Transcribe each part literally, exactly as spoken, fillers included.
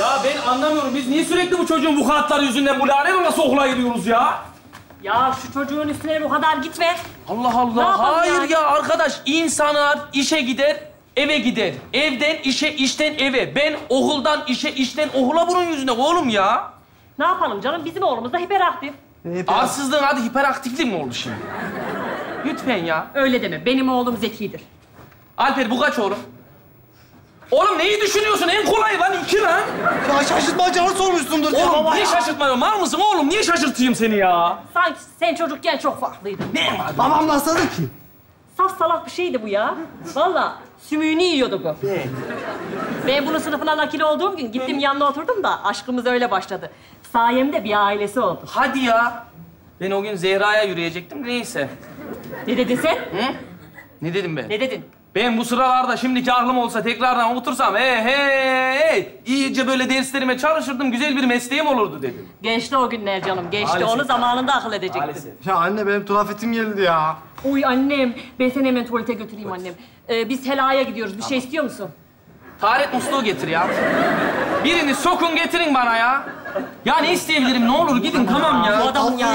Ya ben anlamıyorum. Biz niye sürekli bu çocuğun bu kanatları yüzünden bu lanet olası okula gidiyoruz ya? Ya şu çocuğun üstüne bu kadar gitme. Allah Allah. Hayır yani? Ya arkadaş, insanlar işe gider, eve gider. Evden işe, işten eve. Ben okuldan işe, işten okula bunun yüzünden oğlum ya. Ne yapalım canım? Bizim oğlumuz da hiperaktif. Arsızlığın adı hiperaktiflik mi oldu şimdi? Lütfen ya. Öyle deme. Benim oğlum zekidir. Alper bu kaç oğlum? Oğlum neyi düşünüyorsun? En kolay lan iki lan. Ya şaşırtmacalar sormuşsundur. Oğlum niye şaşırtmıyorum? Mal mısın oğlum? Niye şaşırtayım seni ya? Sanki sen çocukken çok farklıydın. Ne? Babam nasıldı ki? Saf salak bir şeydi bu ya. Vallahi sümüğünü yiyordu bu. Ne? Ben bunun sınıfına nakil olduğum gün gittim yanına oturdum da aşkımız öyle başladı. Sayemde bir ailesi oldu. Hadi ya. Ben o gün Zehra'ya yürüyecektim. Neyse. Ne dedin sen? Hı? Ne dedim ben? Ne dedin? Ben bu sıralarda şimdiki aklım olsa tekrardan otursam hey hey hey iyice böyle derslerime çalışırdım, güzel bir mesleğim olurdu dedim. Geçti o günler canım, geçti. Maalesef. Onu zamanında akıl edecektim. Maalesef. Ya anne benim tuhafetim geldi ya. Uy annem, ben seni hemen tuvalete götüreyim evet. Annem. Ee, biz helaya gidiyoruz, bir tamam. Şey istiyor musun? Taharet musluğu getir ya. Birini sokun getirin bana ya. Ya ne isteyebilirim? Ne olur gidin tamam, tamam ya. Adam ya.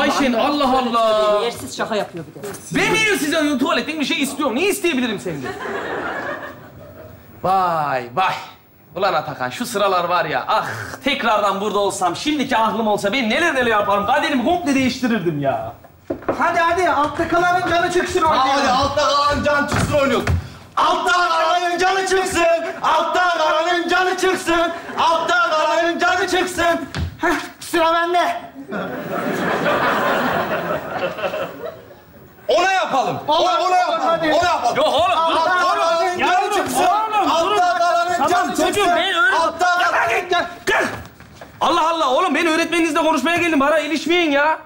Ayşen Allah Allah. Yersiz şaka yapıyor bir de. Ben niye size tuvaletten bir şey istiyorum? Ne isteyebilirim senden? Vay vay. Ulan Atakan şu sıralar var ya. Ah tekrardan burada olsam, şimdiki aklım olsa ben neler neler yaparım. Kaderimi komple değiştirirdim ya. Hadi hadi altta kalanın canı çıksın oynayalım. Hadi altta kalanın canı çıksın oynayalım. Altta kalanın canı çıksın. Altta kalanın canı çıksın. Altta kalanın canı çıksın. Heh, sıra bende. Ona yapalım. Ona, ona yapalım. Hadi. Ona yapalım. Yok oğlum. Altta kalanın canı çıksın. Altta kalanın canı çıksın. Altta kalanın canı çıksın. Allah Allah oğlum ben öğretmeninizle konuşmaya geldim. Bana ilişmeyin ya.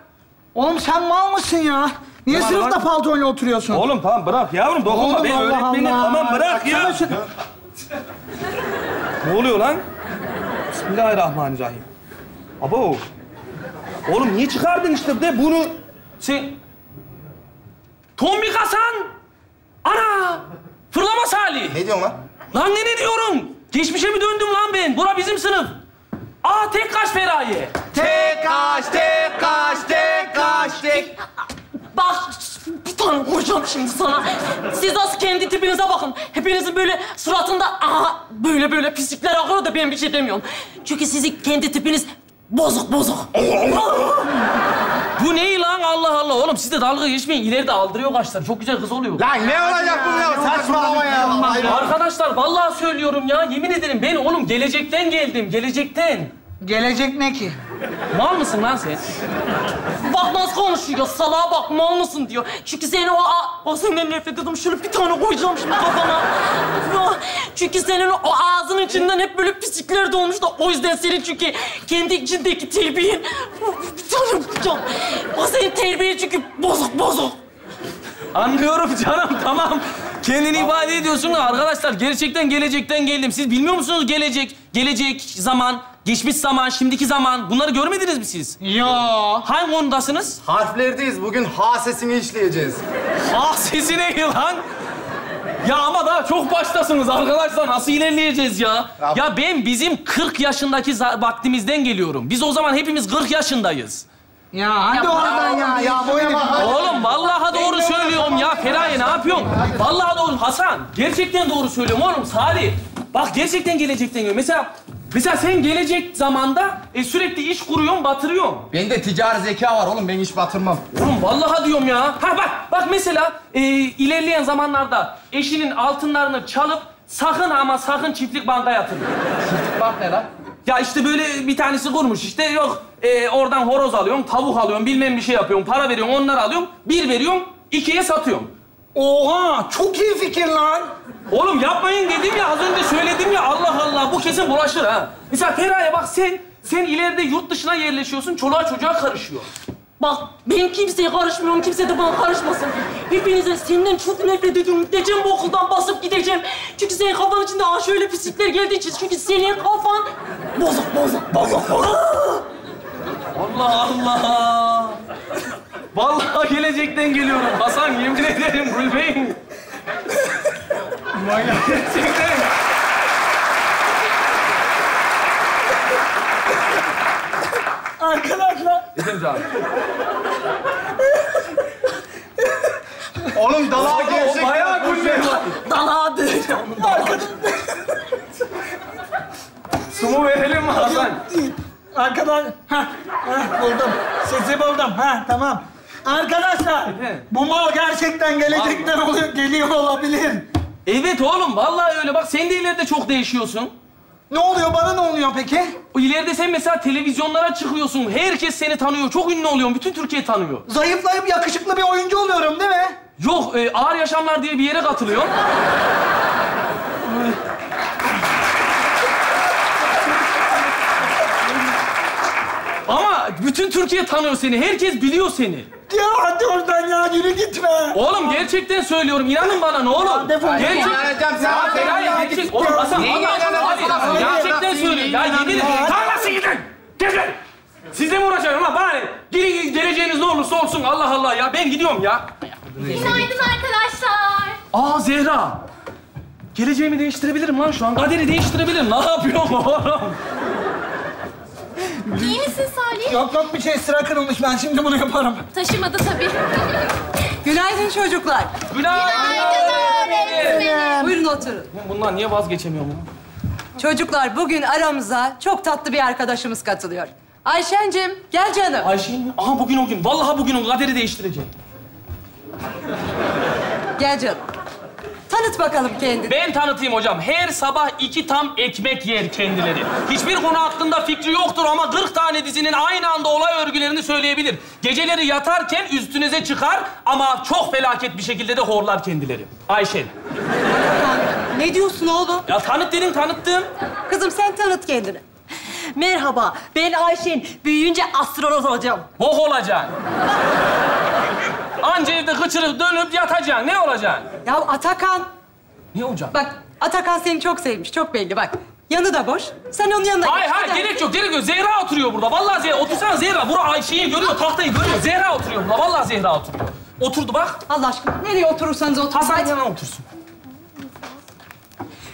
Oğlum sen mal mısın ya? Niye tamam, sınıfta paltoyla oturuyorsun? Oğlum tamam bırak yavrum. Dokunma beni öğretmenim. Tamam bırak ya. Şu... Ne oluyor lan? Bismillahirrahmanirrahim. Abo. Oğlum niye çıkardın işte de bunu? Sen... Tombik Hasan! Ana! Fırlama Salih! Ne diyorsun lan? Lan ne ne diyorum? Geçmişe mi döndüm lan ben? Bura bizim sınıf. Aa tek kaş Feraye. Tek kaş, tek kaş, tek kaş, tek... Bak, bir tane vuracağım şimdi sana. Siz nasıl kendi tipinize bakın. Hepinizin böyle suratında aha, böyle böyle pislikler akıyor da ben bir şey demiyorum. Çünkü sizin kendi tipiniz bozuk bozuk. Bu ne lan Allah Allah? Oğlum siz de dalga geçmeyin. İleride aldırıyor kaşlar. Çok güzel kız oluyor. Lan ne olacak bu ya? Saçmalama ya. Arkadaşlar vallahi söylüyorum ya. Yemin ederim ben oğlum gelecekten geldim. Gelecekten. Gelecek ne ki? Mal mısın lan sen? Bak nasıl konuşuyor, salağa bak mal mısın diyor. Çünkü seni o... O senden nefret ediyorum, şöyle bir tane koyacağım şimdi kafana. Çünkü senin o ağzının içinden hep böyle pislikler dolmuş da o yüzden senin çünkü kendi içindeki terbiyen... Bir tane koyacağım. O senin terbiyen çünkü bozuk bozuk. Anlıyorum canım, tamam. Kendini ifade ediyorsun da arkadaşlar gerçekten gelecekten geldim. Siz bilmiyor musunuz gelecek, gelecek zaman... Geçmiş zaman, şimdiki zaman. Bunları görmediniz mi siz? Ya. Hangi konudasınız? Harflerdeyiz. Bugün ha sesini işleyeceğiz. Ha sesi ne lan? Ya ama daha çok baştasınız arkadaşlar. Nasıl ilerleyeceğiz ya? Ya, ya ben bizim kırk yaşındaki vaktimizden geliyorum. Biz o zaman hepimiz kırk yaşındayız. Ya hadi oradan ya. Ya boyuna bak. Oğlum vallahi doğru söylüyorum ya. Feraye ne yapıyorsun? Vallahi doğru. Hasan gerçekten doğru söylüyorum oğlum. Salih. Bak gerçekten gelecekten geliyorum. Mesela... Mesela sen gelecek zamanda e, sürekli iş kuruyorsun, batırıyorsun. Bende ticari zeka var oğlum, ben iş batırmam. Oğlum vallahi diyorum ya. Ha bak, bak mesela e, ilerleyen zamanlarda eşinin altınlarını çalıp sakın ama sakın çiftlik banka yatırın. Çiftlik bank ne lan? Ya işte böyle bir tanesi kurmuş işte yok e, oradan horoz alıyorsun, tavuk alıyorsun, bilmem bir şey yapıyorsun, para veriyorsun, onları alıyorsun, bir veriyorsun, ikiye satıyorsun. Oha! Çok iyi fikir lan! Oğlum yapmayın dedim ya, az önce söyledim ya. Allah Allah, bu kesin bulaşır ha. Mesela Feraye bak sen, sen ileride yurt dışına yerleşiyorsun, çoluğa çocuğa karışıyor. Bak, ben kimseye karışmıyorum, kimse de bana karışmasın. Hepinize senden çok nefret ediyorum. Gideceğim bu okuldan, basıp gideceğim. Çünkü senin kafan içinde aa şöyle pislikler geldiği için. Çünkü senin kafan... Bozuk, bozuk, bozuk, bozuk. Allah Allah! Vallahi gelecekten geliyorum. Hasan yemin ederim Gülbey'im. Gerçekten. Efendim abi. Oğlum dalağa gerçekten... O bayağı gülmeyi var. Dalağa değil. Sumu verelim mi Hasan? Arkadan... Hah, hah, buldum. Sesi buldum. Hah, tamam. Arkadaşlar, evet. Bu mal gerçekten gelecekten oluyor, geliyor olabilir. Evet oğlum, vallahi öyle. Bak sen de ileride çok değişiyorsun. Ne oluyor? Bana ne oluyor peki? İleride sen mesela televizyonlara çıkıyorsun. Herkes seni tanıyor. Çok ünlü oluyorsun. Bütün Türkiye tanıyor. Zayıflayıp yakışıklı bir oyuncu oluyorum değil mi? Yok, e, Ağır Yaşamlar diye bir yere katılıyorsun. Ama bütün Türkiye tanıyor seni. Herkes biliyor seni. Ya hadi oradan ya, yürü gitme. Oğlum gerçekten söylüyorum, inanın bana ne oğlum. Gerçekten inanacağım sana. Gerçek oğlum Hasan. Gerçekten söylüyorum. Ya yemin ederim. Tarlasın gidin. Gidin. Sizle mi uğraşıyorum lan? Bana ne? Gelin, geleceğiniz ne olursa olsun. Allah Allah ya. Ben gidiyorum ya. Günaydın arkadaşlar. Aa Zehra. Geleceğimi değiştirebilirim lan şu an. Kaderi değiştirebilirim. Ne yapıyorum oğlum? İyi misin Salih? Yok yok bir şey, sıra kırılmış. Ben şimdi bunu yaparım. Taşımadı tabii. Günaydın çocuklar. Günaydın. Günaydın. Günaydın. Buyurun oturun. Bunlar niye vazgeçemiyor bunu? Çocuklar bugün aramıza çok tatlı bir arkadaşımız katılıyor. Ayşen'cim gel canım. Ayşen mi? Aha bugün o gün. Vallahi bugün o kaderi değiştireceğim. Gel canım. Tanıt bakalım kendini. Ben tanıtayım hocam. Her sabah iki tam ekmek yer kendileri. Hiçbir konu hakkında fikri yoktur ama kırk tane dizinin aynı anda olay örgülerini söyleyebilir. Geceleri yatarken üstünüze çıkar ama çok felaket bir şekilde de horlar kendileri. Ayşen. Ne diyorsun oğlum? Ya tanıt dedin, tanıttım. Kızım sen tanıt kendini. Merhaba, ben Ayşen. Büyüyünce astronot olacağım. Bok olacaksın. Anca evde kıçırıp dönüp yatacaksın. Ne olacaksın? Ya Atakan. Ne hocam? Bak Atakan seni çok sevmiş. Çok belli bak. Yanı da boş. Sen onun yanına hayır, geç. Hayır hayır. Gerek yok. Gerek yok. Zehra oturuyor burada. Vallahi Zehra. Otursana Zehra. Bura Ayşe'yi görüyor. Tahtayı görüyor. Zehra oturuyor burada. Vallahi Zehra oturuyor. Oturdu bak. Allah aşkına. Nereye oturursanız oturun. Hasan yanına otursun.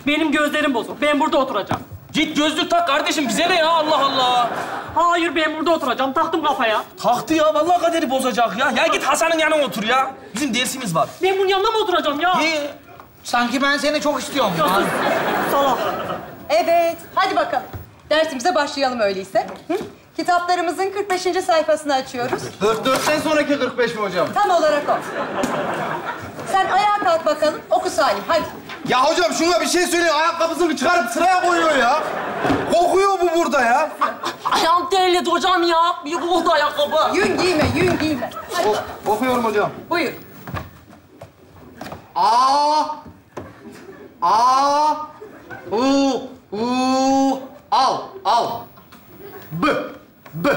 Benim gözlerim bozuk. Ben burada oturacağım. Git gözlük tak kardeşim. Bize ne ya? Allah Allah. Hayır, ben burada oturacağım. Taktım kafaya. Taktı ya. Vallahi kaderi bozacak ya. Ya git Hasan'ın yanına otur ya. Bizim dersimiz var. Ben bunun yanına mı oturacağım ya? Niye? Sanki ben seni çok istiyorum. Salak. Evet. Hadi bakalım. Dersimize başlayalım öyleyse. Hı? Kitaplarımızın kırk beşinci sayfasını açıyoruz. kırk dörtten sonraki kırk beş mi hocam? Tam olarak o. Sen ayağa kalk bakalım. Oku Salim. Hadi. Ya hocam şuna bir şey söyleyeyim. Ayakkabısını çıkarıp sıraya koyuyor ya. Kokuyor bu burada ya. Ayağım terledi hocam ya. Bir buldu ayakkabı. Yün giyme, yün giyme. O, okuyorum hocam. Buyur. A. A. U. U. Al. Al. B. B.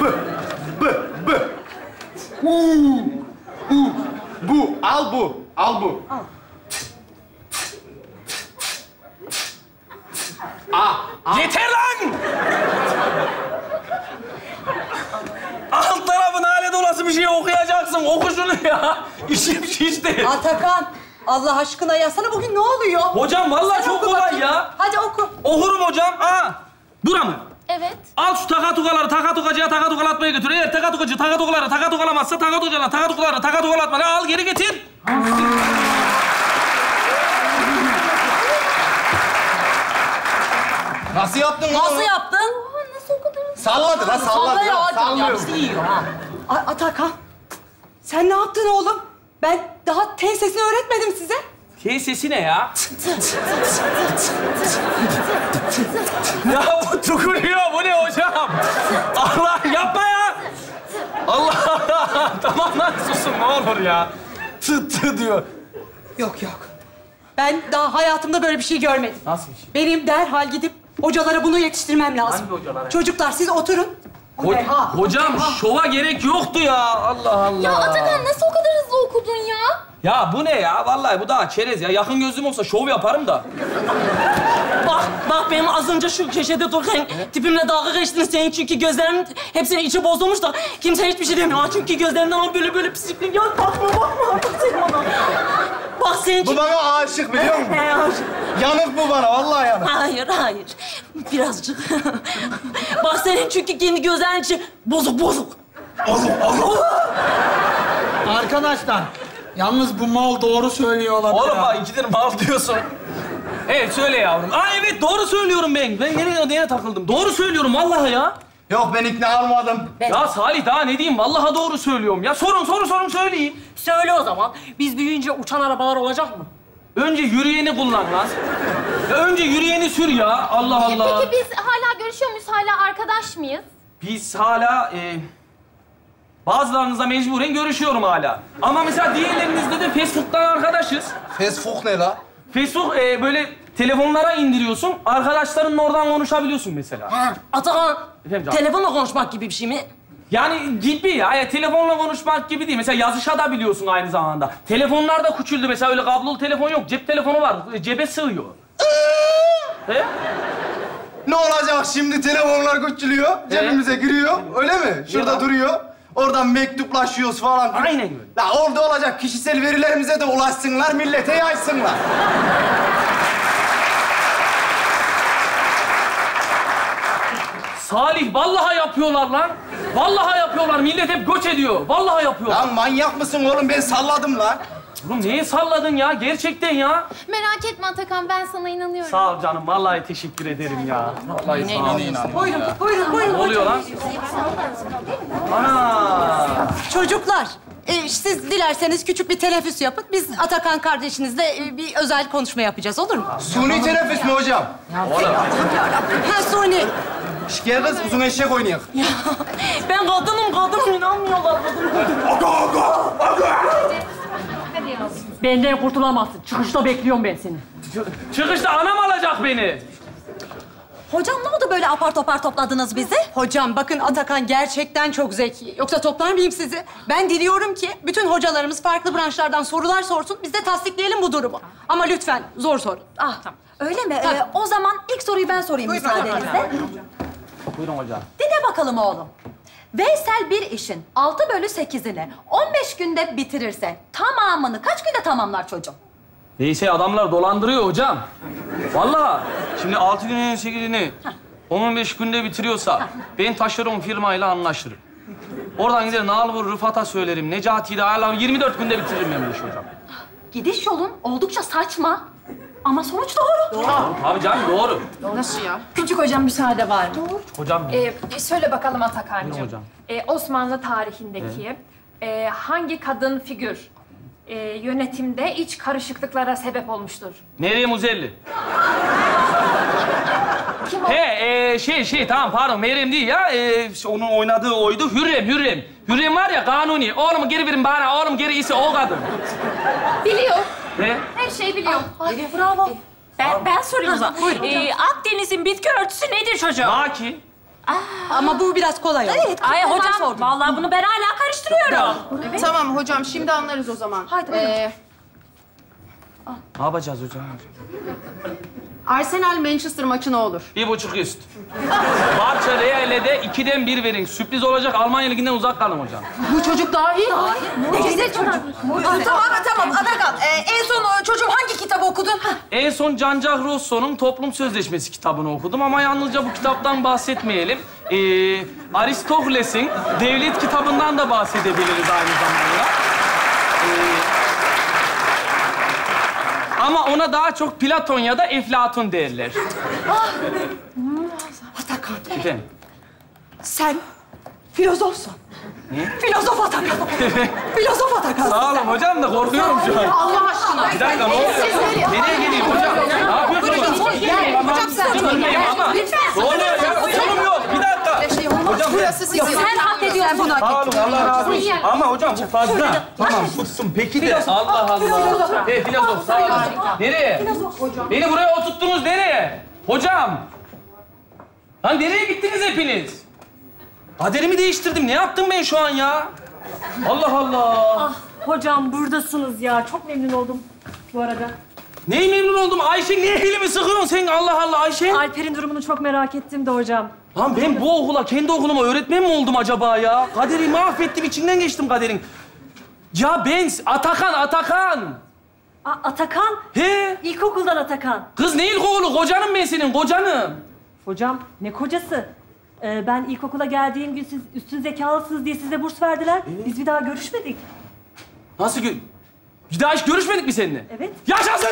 B. B. B. U. U. Bu. Al bu. Al bu. Al. A, a. Yeter lan! Alt tarafın hale dolası bir şey okuyacaksın. Oku şunu ya. İşim şişti. Atakan, Allah aşkına ya. Sana bugün ne oluyor? Hocam vallahi sen çok kolay ya. Hadi oku. Okurum hocam. Aa, bura mı? Evet. Al şu takatukaları takatukacıya takatukalatmaya götür. Eğer takatukacı takatukaları takatukalamazsa takatukalara takatukaları takatukalatmaya al geri getir. Nasıl yaptın? Nasıl onu? yaptın? Aa, nasıl okudun? Salladı lan, salladı. Sallıyor ya, sallıyor. Sallıyor. Atakan, sen ne yaptın oğlum? Ben daha T sesini öğretmedim size. T sesi ne ya? Ya bu tukuruyor, bu ne hocam? Allah yapma ya! Allah Allah! Tamam lan susun, ne olur ya. Tı tı diyor. Yok yok. Ben daha hayatımda böyle bir şey görmedim. Nasıl bir şey? Benim derhal gidip hocalara bunu yetiştirmem lazım. Hangi hocalara? Çocuklar siz oturun. Ho Deha. Hocam Deha. şova gerek yoktu ya. Allah Allah. Ya Atakan nasıl o kadar hızlı okudun ya? Ya bu ne ya? Vallahi bu daha çerez ya. Yakın gözlüm olsa şov yaparım da. Bak, bak benim az önce şu köşede dururken e? tipimle dalga geçtin senin çünkü gözlerim hepsini içi bozulmuş da kimse hiçbir şey demiyor. Çünkü gözlerimden o böyle böyle pislikli. Ya bakma bakma. Bakma. Bak sen... Bu bana aşık biliyor musun? He, aşık. Yanık bu bana, vallahi yanık. Hayır, hayır. Birazcık. Bak senin çünkü kendi gözlerin için bozuk bozuk. Bozuk, bozuk. Arkadaşlar, yalnız bu mal doğru söylüyor olabilir. Oğlum bak, ikidir mal diyorsun. Evet, söyle yavrum. Aa evet, doğru söylüyorum ben. Ben yine neye takıldım? Doğru söylüyorum vallahi ya. Yok, ben ikna olmadım. Ben... Ya Salih, daha ne diyeyim? Vallahi doğru söylüyorum ya. Sorun, sorun, sorun söyleyeyim. Söyle o zaman. Biz büyüyünce uçan arabalar olacak mı? Önce yürüyeni kullan lan. Önce yürüyeni sür ya. Allah Allah. Peki biz hala görüşüyor muyuz? Hala arkadaş mıyız? Biz hala... E... Bazılarınızla mecburen görüşüyorum hala. Ama mesela diğerlerinizde de fast food'dan arkadaşız. Fast food ne la? Fast food e, böyle telefonlara indiriyorsun, arkadaşlarınla oradan konuşabiliyorsun mesela. Ha, Atakan, telefonla konuşmak gibi bir şey mi? Yani gibi ya, ya, telefonla konuşmak gibi değil. Mesela yazışabiliyorsun aynı zamanda. Telefonlar da küçüldü mesela, öyle kablolu telefon yok. Cep telefonu var, cebe sığıyor. He? Ne olacak şimdi? Telefonlar küçülüyor, cebimize giriyor. Öyle mi? Şurada duruyor. Oradan mektuplaşıyoruz falan. Aynen öyle. La orada olacak kişisel verilerimize de ulaşsınlar, millete yaysınlar. Salih, vallahi yapıyorlar lan. Vallahi yapıyorlar. Millet hep göç ediyor. Vallahi yapıyorlar. Lan manyak mısın oğlum? Ben salladım lan. Oğlum neye salladın ya? Gerçekten ya. Merak etme Atakan, ben sana inanıyorum. Sağ ol canım. Vallahi teşekkür ederim ya. Vallahi yine sağ ol. Yine buyurun, ya. buyurun, buyurun. Ne oluyor lan? Ana! Çocuklar, e, siz dilerseniz küçük bir teneffüs yapın. Biz Atakan kardeşinizle e, bir özel konuşma yapacağız, olur mu? Suni teneffüs mü hocam? Ya, oğlum. Ha, suni. Şş, gel kız, uzun eşek oynayak. Ya, ben kadınım, kadınım. İnanmıyorlar, kadınım, kadınım. Aga, aga, aga! Benden kurtulamazsın. Çıkışta bekliyorum ben seni. Çıkışta anam alacak beni. Hocam ne oldu böyle apar topar topladınız bizi? Hocam bakın, Atakan gerçekten çok zeki. Yoksa toplar mıyım sizi? Ben diliyorum ki bütün hocalarımız farklı branşlardan sorular sorsun. Biz de tasdikleyelim bu durumu. Ama lütfen zor sor. Ah tamam. Öyle mi? Tamam. Ee, o zaman ilk soruyu ben sorayım müsaadenizle. Buyurun hocam. Dinle bakalım oğlum. Veysel bir işin altı bölü sekizini on beş günde bitirirse tamamını kaç günde tamamlar çocuğum? Veysel adamlar dolandırıyor hocam. Vallahi şimdi altı günün sekizini on beş günde bitiriyorsa ha. Ben taşeron firmayla anlaşırım. Oradan gider Nalbur Rıfat'a söylerim. Necati'yi de ayarlarım. yirmi dört günde bitiririm ben bu işi hocam. Gidiş yolun oldukça saçma. Ama sonuç doğru. Doğru. Abi canım doğru. Nasıl ya? Küçük hocam müsaade var mı? Doğru. Hocam mı? Ee, söyle bakalım Atakan'cığım. Hocam? Ee, Osmanlı tarihindeki e, hangi kadın figür e, yönetimde iç karışıklıklara sebep olmuştur? Meryem Uzerli. Kim o? He, e, şey şey tamam pardon Meryem değil ya. E, onun oynadığı oydu. Hürrem, Hürrem. Hürrem var ya Kanuni. Oğlum geri verin bana, oğlum geri ise o kadın. Biliyor. Ne? Her şeyi biliyorum. Ah, ay, bravo. Ben, ben sorayım o zaman. Ee, Akdeniz'in bitki örtüsü nedir çocuğum? Maki. Aa, ama bu biraz kolay oldu. Evet, ay hocam, sordum. Vallahi bunu ben hala karıştırıyorum. Evet. Tamam hocam, şimdi anlarız o zaman. Haydi. Ee, ne yapacağız hocam? Arsenal Manchester maçı ne olur? Bir buçuk üst. Barça Real'e de ikiden bir verin. Sürpriz olacak, Almanya Ligi'nden uzak kalın hocam. Bu çocuk daha iyi. Daha iyi. Ne güzel çocuk. Aa, tamam tamam Atakan. Ee, en son çocuğum hangi kitabı okudun? Hah. En son Cancah Rosso'nun Toplum Sözleşmesi kitabını okudum ama yalnızca bu kitaptan bahsetmeyelim. Ee, Aristoteles'in Devlet kitabından da bahsedebiliriz aynı zamanda. Ee, Ama ona daha çok Platon ya da Eflatun derler. Ah! Atakan. Efendim? Sen filozofsun. Ne? Filozof Atakan. Filozof Atakan. Sağ olun hocam da korkuyorum şu an. Allah aşkına. Bir dakika ne oluyor? Nereye geleyim hocam? Ne yapıyorsunuz? Hocam sen çözmeyin ama. Ne oluyor ya? Oturum yok. Bir dakika. Hocam burası sizin. Sen hak ediyorsun bunu hak ettin. Allah razı olsun. Ama hocam bu fazla. Tamam tutsun. Peki de Allah Allah. He filozof sağ olun. Nereye? Filozof hocam. Beni buraya oturttunuz nereye? Hocam. Lan nereye gittiniz hepiniz? Kaderimi değiştirdim. Ne yaptım ben şu an ya? Allah Allah. Ah hocam buradasınız ya. Çok memnun oldum bu arada. Neyi memnun oldum? Ayşe niye elimi sıkıyorsun sen? Allah Allah Ayşe. Alper'in durumunu çok merak ettim de hocam. Lan ben bu okula, kendi okuluma öğretmen mi oldum acaba ya? Kaderi mahvettim, içinden geçtim kaderin. Ya ben, Atakan, Atakan! A Atakan. He. İlkokuldan Atakan. Kız ne ilkokulu? Kocanım ben senin, kocanım. Hocam ne kocası? Ee, ben ilkokula geldiğim gün siz üstün zekalısınız diye size burs verdiler. Evet. Biz bir daha görüşmedik. Nasıl gö... Bir daha hiç görüşmedik mi seninle? Evet. Yaşasın!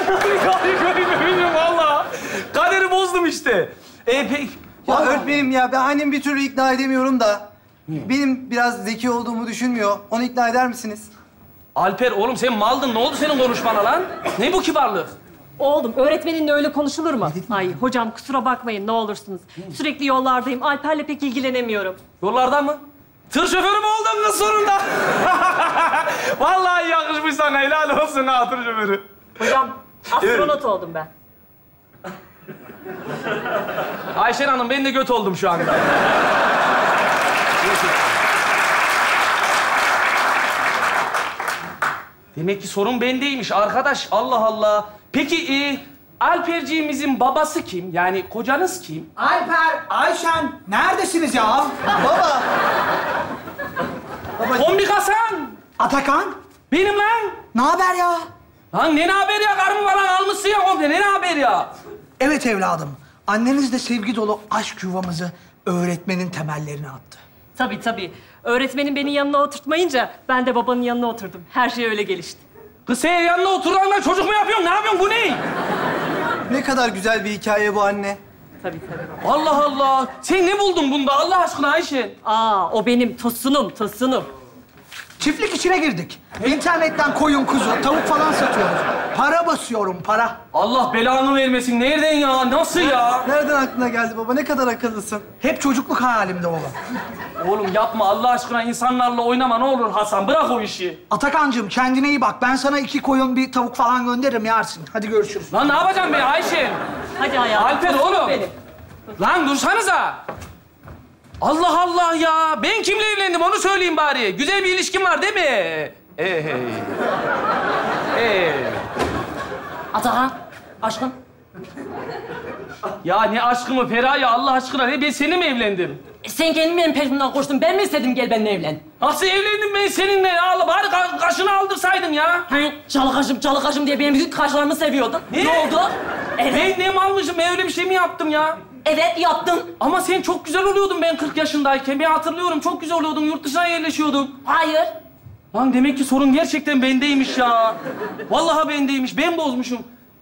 Bilmiyorum valla. Kaderi bozdum işte. Ee, peki... Ya, ya öğretmenim ya, ben annemi bir türlü ikna edemiyorum da. Niye? Benim biraz zeki olduğumu düşünmüyor. Onu ikna eder misiniz? Alper oğlum sen maldın. Ne oldu senin konuşmana lan? Ne bu kibarlık? Oğlum öğretmeninle öyle konuşulur mu? Ay hocam kusura bakmayın ne olursunuz. Sürekli yollardayım. Alper'le pek ilgilenemiyorum. Yollarda mı? Tır şoförü mü oldun kız sonunda? Vallahi yakışmış sana. Helal olsun ha tır şoförü. Hocam astronot evet. oldum ben. Ayşen Hanım ben de göt oldum şu anda. Demek ki sorun bendeymiş arkadaş. Allah Allah. Peki e, Alperciğimizin babası kim? Yani kocanız kim? Alper, Ayşen neredesiniz ya? Baba. Baba. Kombik Hasan. Atakan. Benim lan. Ne haber ya? Lan ne haber ya? Karımı falan almışsın ya komple. Ne haber ya? Evet evladım. Anneniz de sevgi dolu aşk yuvamızı öğretmenin temellerine attı. Tabii tabii. Öğretmenin beni yanına oturtmayınca ben de babanın yanına oturdum. Her şey öyle gelişti. Kız sen yanına oturanlar çocuk mu yapıyorsun? Ne yapıyorsun? Bu ne? Ne kadar güzel bir hikaye bu anne. Tabii tabii. Allah Allah. Sen ne buldun bunda Allah aşkına Ayşe? Aa o benim tosunum, tosunum. Çiftlik içine girdik. İnternetten koyun, kuzu, tavuk falan satıyoruz. Para basıyorum, para. Allah belanı vermesin. Nereden ya? Nasıl ya? Nereden aklına geldi baba? Ne kadar akıllısın. Hep çocukluk hayalimde oğlum. Oğlum yapma Allah aşkına. İnsanlarla oynama ne olur Hasan. Bırak o işi. Atakancığım kendine iyi bak. Ben sana iki koyun, bir tavuk falan gönderirim yersin. Hadi görüşürüz. Lan ne yapacağım be Ayşe? Hadi hayatım. Alper oğlum. Beni. Lan dursanıza. Allah Allah ya. Ben kimle evlendim onu söyleyeyim bari. Güzel bir ilişkin var değil mi? Ee, hey. Ee. Atakan, aşkım. Ya ne aşkımı Feraye ya Allah aşkına. Ne ben seninle mi evlendim? E sen kendin benim peşimden koştun. Ben mi istedim gel benimle evlen? Nasıl evlendim ben seninle ya? Allah bari ka kaşını aldırsaydın ya. He, çalı kaşım, çalı kaşım diye benim bütün kaşlarımı seviyordun. Ne, ne oldu? Evet. Ben ne mi almışım? Ben öyle bir şey mi yaptım ya? Evet, yaptın. Ama sen çok güzel oluyordun ben kırk yaşındayken. Ben hatırlıyorum, çok güzel oluyordun. Yurt dışına yerleşiyordun. Hayır. Lan demek ki sorun gerçekten bendeymiş ya. Vallahi bendeymiş. Ben bozmuşum.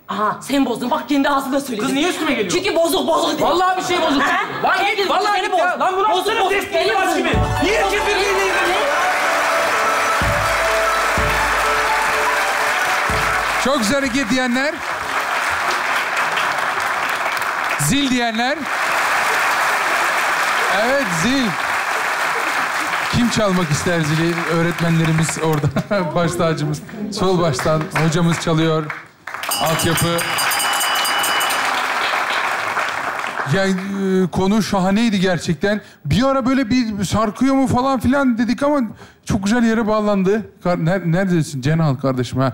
Aha, sen bozdun. Bak kendi ağzında söyledin. Kız niye üstüme geliyor? Çünkü bozuk, bozuk diyor. Vallahi bir şey bozuk. He? Lan git, vallahi git ya. Lan buna bozuk, bozuk. Deli var gibi. Niye kefirliğine geliyor? Çok güzel hareket diyenler. Zil diyenler. Evet, zil. Kim çalmak ister zili? Öğretmenlerimiz orada. Baş tacımız. Sol baştan hocamız çalıyor. Altyapı. Yani e, konu şahaneydi gerçekten. Bir ara böyle bir sarkıyor mu falan filan dedik ama çok güzel yere bağlandı. Neredesin Cenal kardeşim ha?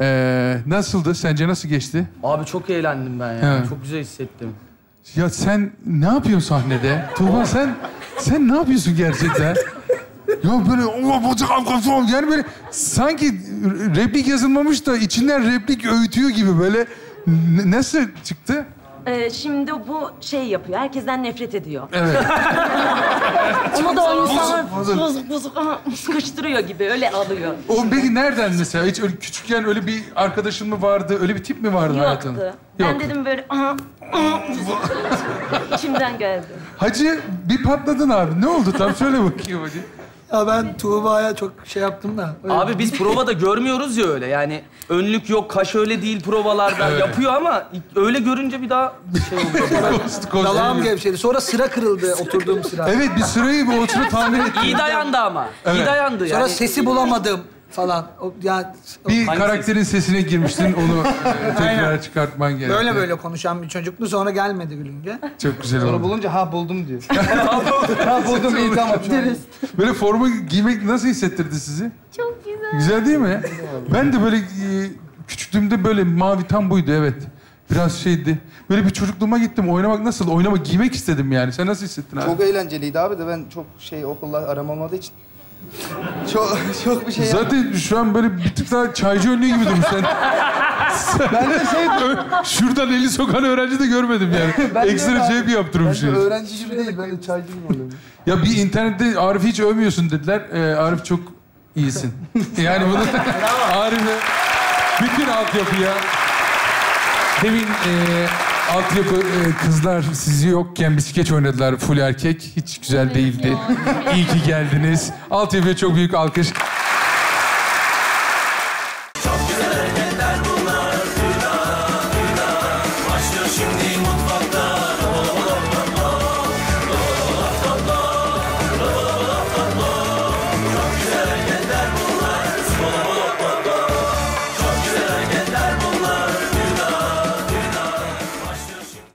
Ee, nasıldı? Sence nasıl geçti? Abi çok eğlendim ben ya. He. Çok güzel hissettim. Ya sen ne yapıyorsun sahnede? Tuğba sen sen ne yapıyorsun gerçekten? Ya böyle Allah bacak kafası yani böyle sanki replik yazılmamış da içinden replik öğütüyor gibi böyle nasıl çıktı? Ee, şimdi bu şey yapıyor. Herkesten nefret ediyor. Evet. Onu da o insanlar bozuk bozuk, bozuk aha, sıkıştırıyor gibi öyle alıyor. O peki nereden mesela? Hiç öyle küçükken öyle bir arkadaşın mı vardı? Öyle bir tip mi vardı hayatın? Yoktu. Ben Yok. dedim böyle aha, aha. İçimden geldi. Hacı bir patladın abi. Ne oldu tam söyle bakayım hacı. Ya ben Tuğba'ya çok şey yaptım da. Öyle. Abi biz provada görmüyoruz ya öyle yani. Önlük yok, kaş öyle değil provalarda. Evet. Yapıyor ama öyle görünce bir daha şey oldu. Dalağım gevşedi. Sonra sıra kırıldı oturduğum sıra. Evet bir sırayı bir oturup tahmin ettim. İyi dayandı ama. Evet. İyi dayandı yani. Sonra sesi bulamadım falan. O, ya, o... Bir Hangisi? Karakterin sesine girmiştin onu tekrar çıkartman gerekti. Böyle böyle konuşan bir çocuktu sonra gelmedi gülünce. Çok güzel oldu. Sonra bulunca ha buldum diyor. ha buldum, ha, buldum iyi tamam. Böyle forma giymek nasıl hissettirdi sizi? Çok güzel. Güzel değil mi? Ben de böyle küçüklüğümde böyle mavi tam buydu evet. Biraz şeydi. Böyle bir çocukluğuma gittim. Oynamak nasıl? Oynamak giymek istedim yani. Sen nasıl hissettin abi? Çok eğlenceliydi abi de ben çok şey okullar aramamadığı için. Çok, çok bir şey yapmadım. Zaten şu an böyle bir tık daha çaycı önlüğü gibi durmuşsun. Ben de şey... Şuradan eli sokan öğrenci de görmedim yani. Ben ekstra cep yaptırmışız. Ben öğrenci gibi değil, ben de çaycı gibi oluyorum. Ya bir internette Arif'i hiç övmüyorsun dediler. Ee, Arif çok iyisin. Yani bunu... Arif'e... Bütün altyapıya... Demin e, altyapı e, kızlar sizi yokken bir skeç oynadılar. Full erkek. Hiç güzel değildi. İyi ki geldiniz. Altyapıya çok büyük alkış.